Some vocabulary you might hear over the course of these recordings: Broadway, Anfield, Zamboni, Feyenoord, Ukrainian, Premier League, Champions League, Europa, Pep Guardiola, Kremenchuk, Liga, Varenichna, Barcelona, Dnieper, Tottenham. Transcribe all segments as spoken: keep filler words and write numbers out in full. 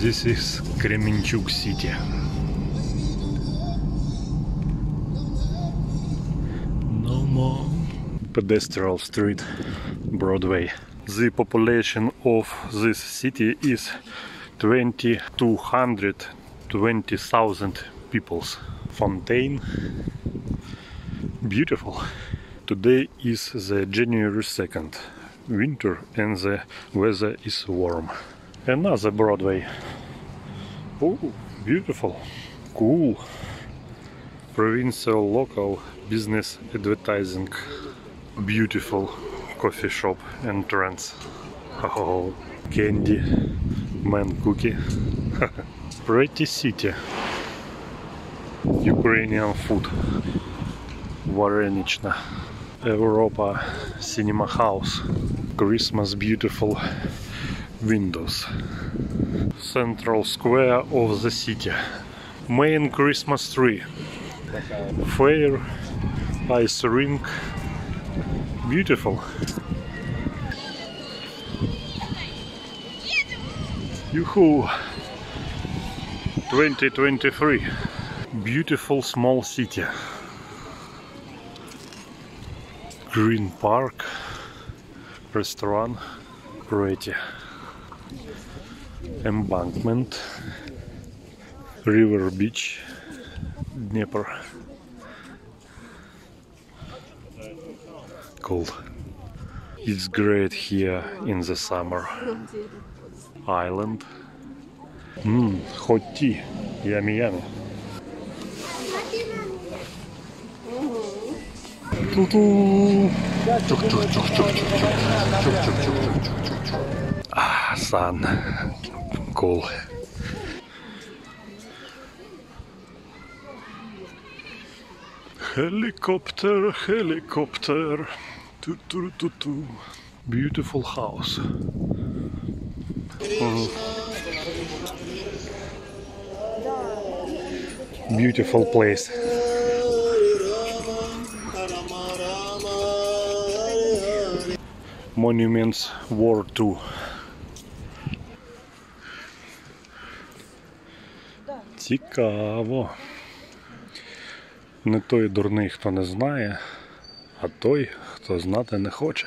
This is Kremenchuk city. No more pedestrian street, Broadway. The population of this city is two hundred twenty thousand peoples. Fountain. Beautiful. Today is the January second. Winter and the weather is warm. Another Broadway. Oh, beautiful. Cool. Provincial local business advertising. Beautiful coffee shop entrance. Oh, candy man cookie. Pretty city. Ukrainian food. Varenichna. Europa cinema house. Christmas beautiful windows. Central square of the city. Main Christmas tree. Fair. Ice rink. Beautiful. Yoo-hoo! twenty twenty-three. Beautiful small city. Green park. Restaurant. Pretty. Embankment. River beach. Dnieper. Cold. It's great here in the summer. Island. Mmm, hot tea. Yummy yummy. Ah, sun. Cool. Helicopter, helicopter. Beautiful house. Mm. Beautiful place. Monuments, World War Two. Цікаво. Не той дурний, хто не знає, а той, хто знати не хоче.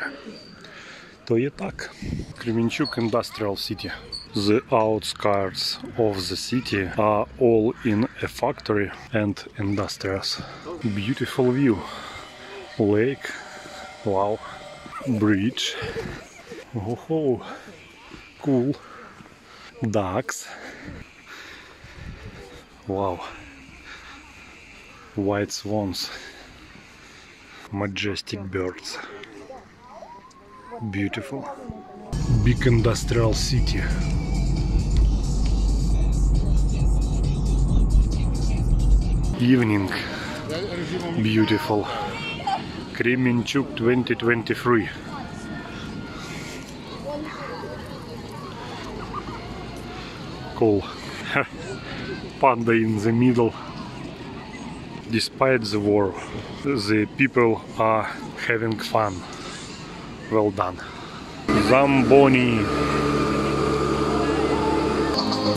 То є так. Kremenchuk Industrial City. The outskirts of the city are all in a factory and industries. Beautiful view. Lake. Wow. Bridge. Oh, cool. Ducks. Wow. White swans. Majestic birds. Beautiful. Big industrial city. Evening. Beautiful. Kremenchuk twenty twenty-three. Cool. Panda in the middle. Despite the war, the people are having fun. Well done. Zamboni.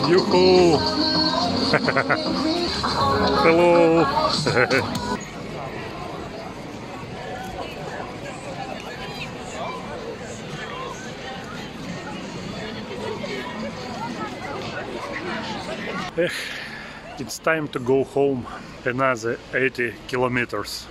Yoo-hoo! Hello! Ech, it's time to go home. Another eighty kilometers.